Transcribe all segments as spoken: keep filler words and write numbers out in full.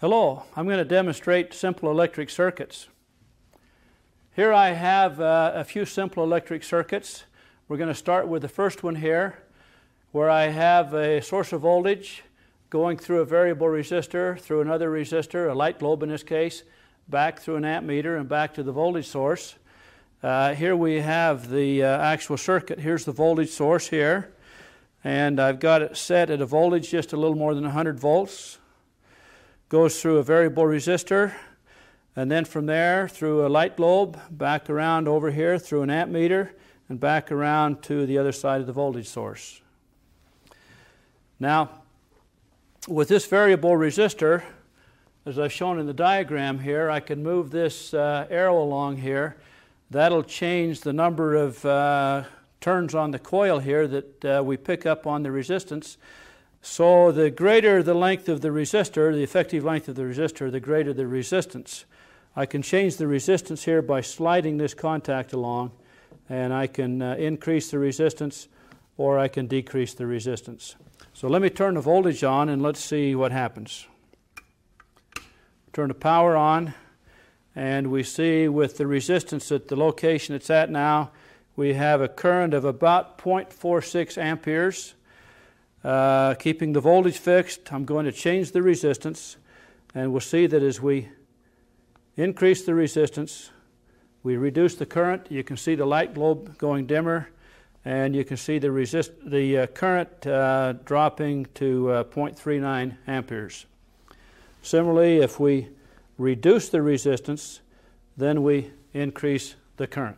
Hello, I'm going to demonstrate simple electric circuits. Here I have uh, a few simple electric circuits. We're going to start with the first one here, where I have a source of voltage going through a variable resistor, through another resistor, a light bulb in this case, back through an ammeter and back to the voltage source. Uh, here we have the uh, actual circuit. Here's the voltage source here, and I've got it set at a voltage just a little more than one hundred volts. Goes through a variable resistor, and then from there through a light bulb, back around over here through an ammeter, and back around to the other side of the voltage source. Now, with this variable resistor, as I've shown in the diagram here, I can move this uh, arrow along here. That'll change the number of uh, turns on the coil here that uh, we pick up on the resistance. So the greater the length of the resistor, the effective length of the resistor, the greater the resistance. I can change the resistance here by sliding this contact along, and I can uh, increase the resistance or I can decrease the resistance. So let me turn the voltage on and let's see what happens. Turn the power on, and we see with the resistance at the location it's at now, we have a current of about zero point four six amperes. Uh, keeping the voltage fixed, I'm going to change the resistance, and we'll see that as we increase the resistance, we reduce the current. You can see the light bulb going dimmer, and you can see the, resist the uh, current uh, dropping to uh, zero point three nine amperes. Similarly, if we reduce the resistance, then we increase the current.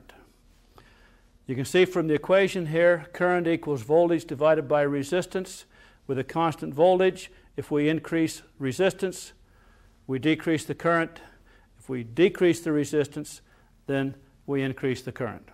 You can see from the equation here, current equals voltage divided by resistance with a constant voltage. If we increase resistance, we decrease the current. If we decrease the resistance, then we increase the current.